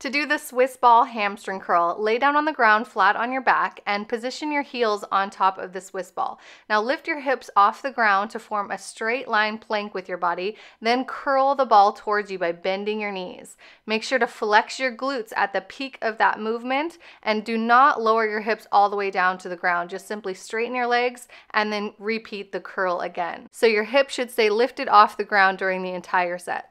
To do the Swiss ball hamstring curl, lay down on the ground flat on your back and position your heels on top of the Swiss ball. Now lift your hips off the ground to form a straight line plank with your body, then curl the ball towards you by bending your knees. Make sure to flex your glutes at the peak of that movement and do not lower your hips all the way down to the ground. Just simply straighten your legs and then repeat the curl again. So your hips should stay lifted off the ground during the entire set.